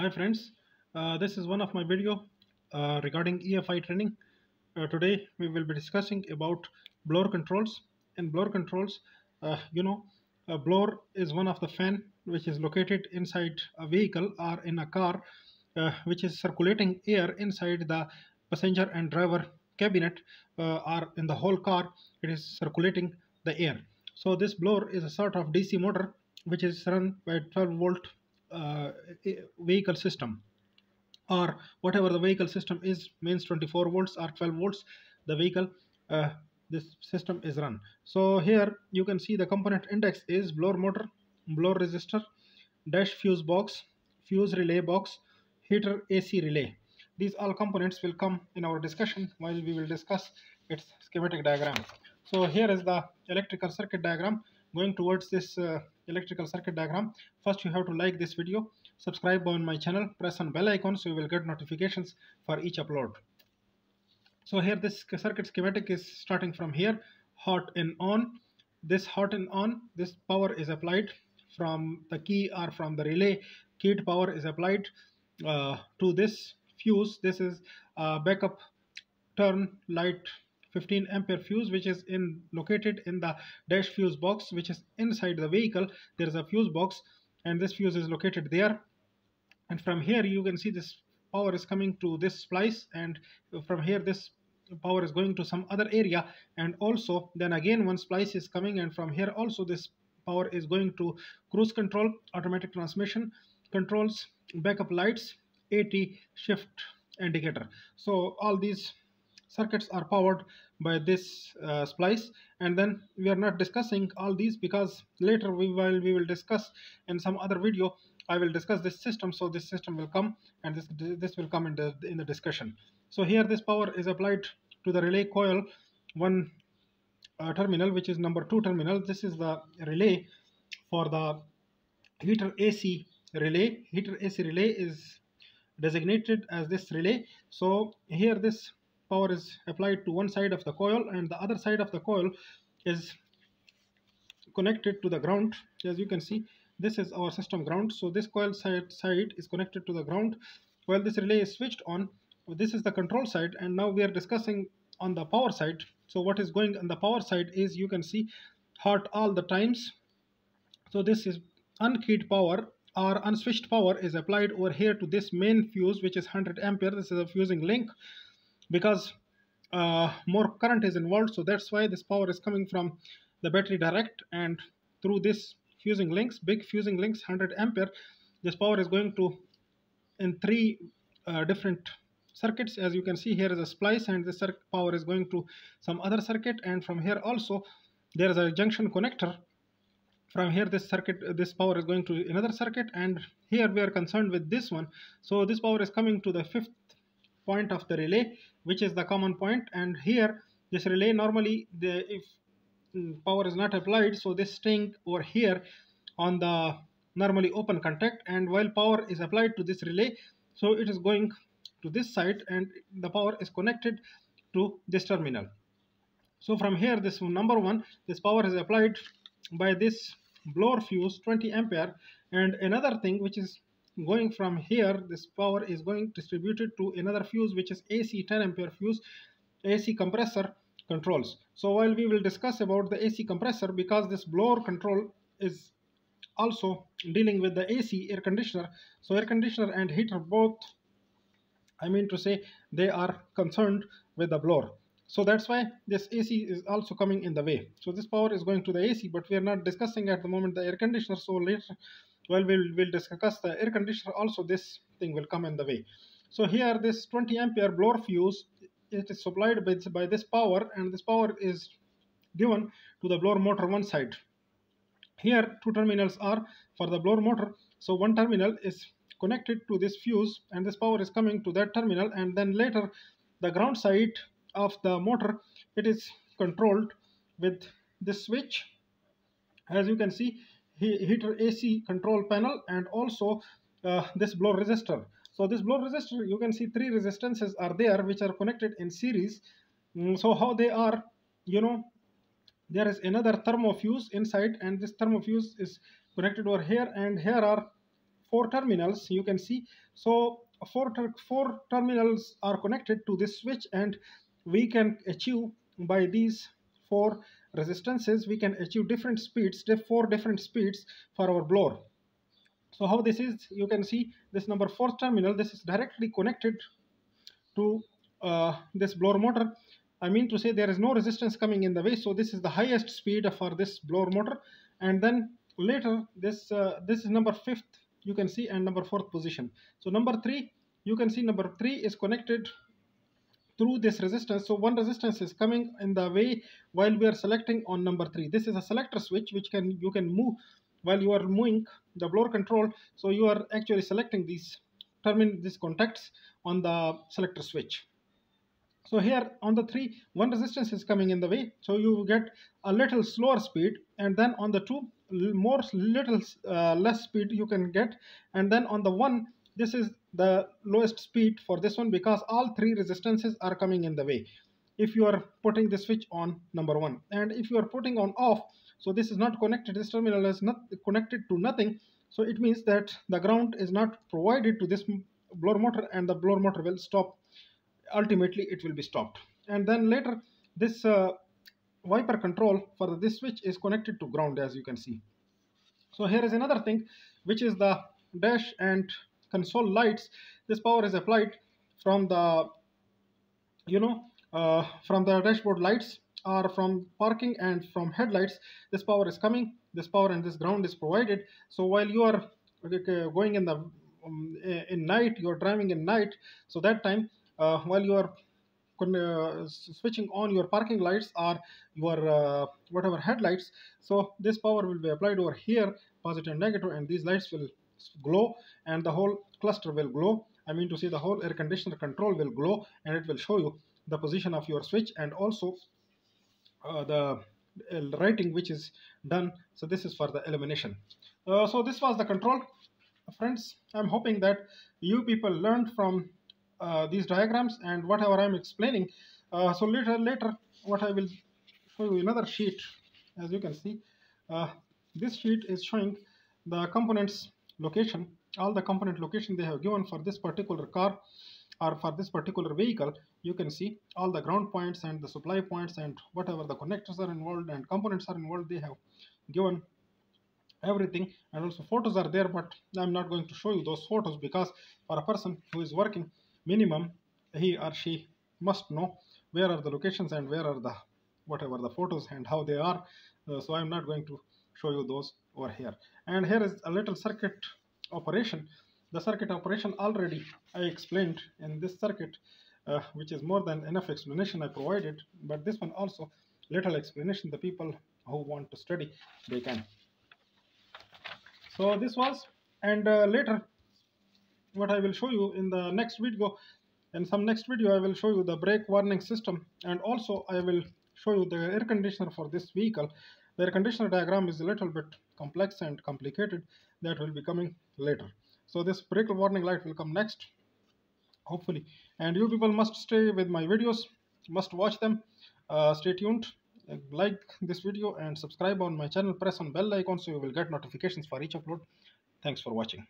Hi friends, this is one of my video regarding EFI training. Today we will be discussing about blower controls. In blower controls, a blower is one of the fan which is located inside a vehicle or in a car, which is circulating air inside the passenger and driver cabinet or in the whole car. It is circulating the air. So this blower is a sort of DC motor which is run by 12-volt vehicle system, or whatever the vehicle system is, means 24 volts or 12 volts the vehicle this system is run. So here you can see the component index is blower motor, blower resistor, dash fuse box, fuse relay box, heater, AC relay. These all components will come in our discussion while we will discuss its schematic diagram. So here is the electrical circuit diagram. Going towards this electrical circuit diagram, first you have to like this video, subscribe on my channel, press on bell icon so you will get notifications for each upload. So here this circuit schematic is starting from here, hot and on. This hot and on, this power is applied from the key or from the relay. Keyed power is applied to this fuse. This is backup turn light 15 ampere fuse which is located in the dash fuse box, which is inside the vehicle. There is a fuse box and this fuse is located there, and from here you can see this power is coming to this splice, and from here this power is going to some other area, and also then again one splice is coming, and from here also this power is going to cruise control, automatic transmission controls, backup lights, AT, shift indicator. So all these circuits are powered by this splice, and then we are not discussing all these because later we will discuss in some other video. I will discuss this system, so this system will come, and this will come in the discussion. So here this power is applied to the relay coil 1 terminal, which is number 2 terminal. This is the relay for the heater AC relay. Heater AC relay is designated as this relay. So here this power is applied to one side of the coil, and the other side of the coil is connected to the ground. As you can see, this is our system ground. So this coil side is connected to the ground while this relay is switched on. This is the control side, and now we are discussing on the power side. So what is going on the power side is, you can see, hot all the times. So this is unkeyed power or unswitched power is applied over here to this main fuse, which is 100 ampere. This is a fusing link, because more current is involved, so that's why this power is coming from the battery direct and through this fusing links, big fusing links, 100 ampere. This power is going to in three different circuits. As you can see, here is a splice, and this power is going to some other circuit, and from here also there is a junction connector. From here this power is going to another circuit, and here we are concerned with this one. So this power is coming to the fifth point of the relay, which is the common point, and here this relay normally if power is not applied, so this string over here on the normally open contact, and while power is applied to this relay, so it is going to this side and the power is connected to this terminal. So from here this number 1, this power is applied by this blower fuse 20 ampere, and another thing which is going from here, this power is going distributed to another fuse which is AC 10 ampere fuse, AC compressor controls. So while we will discuss about the AC compressor, because this blower control is also dealing with the AC air conditioner, so air conditioner and heater both, I mean to say, they are concerned with the blower. So that's why this AC is also coming in the way. So this power is going to the AC, but we are not discussing at the moment the air conditioner. So later, well, we'll discuss the air conditioner also, this thing will come in the way. So here this 20 ampere blower fuse, it is supplied by this power, and this power is given to the blower motor one side. Here two terminals are for the blower motor, so one terminal is connected to this fuse, and this power is coming to that terminal, and then later the ground side of the motor, it is controlled with this switch. As you can see, heater AC control panel, and also this blower resistor. So this blower resistor, you can see three resistances are there which are connected in series. So how they are, there is another thermofuse inside, and this thermofuse is connected over here, and here are four terminals, you can see. So four terminals are connected to this switch, and we can achieve by these four resistances, we can achieve different speeds, four different speeds for our blower. So how this is, you can see this number 4 terminal, this is directly connected to this blower motor. I mean to say there is no resistance coming in the way, so this is the highest speed for this blower motor. And then later this this is number 5th, you can see, and number 4th position. So number 3, you can see number 3 is connected through this resistance. So one resistance is coming in the way while we are selecting on number 3. This is a selector switch which you can move while you are moving the blower control. So you are actually selecting these contacts on the selector switch. So here on the 3, one resistance is coming in the way, so you get a little slower speed, and then on the 2, less speed you can get, and then on the 1, this is the lowest speed for this one, because all 3 resistances are coming in the way if you are putting the switch on number 1. And if you are putting on off, so this is not connected, this terminal is not connected to nothing, so it means that the ground is not provided to this blower motor, and the blower motor will stop. Ultimately it will be stopped. And then later this wiper control for this switch is connected to ground, as you can see. So here is another thing, which is the dash and console lights. This power is applied from the from the dashboard lights or from parking and from headlights. This power is coming, this power and this ground is provided. So while you are going in the in night, you are driving in night, so that time while you are switching on your parking lights or your whatever headlights, so this power will be applied over here, positive and negative, and these lights will glow, and the whole cluster will glow. I mean to say the whole air conditioner control will glow, and it will show you the position of your switch, and also the writing which is done. So this is for the illumination. So this was the control. Friends, I'm hoping that you people learned from these diagrams and whatever I'm explaining. So later what I will show you another sheet. As you can see, this sheet is showing the components location, all the component location they have given for this particular car or for this particular vehicle. You can see all the ground points and the supply points and whatever the connectors are involved and components are involved, they have given everything, and also photos are there, but I'm not going to show you those photos, because for a person who is working, minimum he or she must know where are the locations and where are the whatever the photos and how they are. So I'm not going to show you those over here. And here is a little circuit operation. The circuit operation already I explained in this circuit, which is more than enough explanation I provided, but this one also little explanation, the people who want to study, they can. So this was, and later what I will show you in the next video, I will show you the brake warning system, and also I will show you the air conditioner for this vehicle. The air conditioner diagram is a little bit complex and complicated, that will be coming later. So this brake warning light will come next, hopefully. And you people must stay with my videos, must watch them, stay tuned, like this video and subscribe on my channel, press on bell icon so you will get notifications for each upload. Thanks for watching.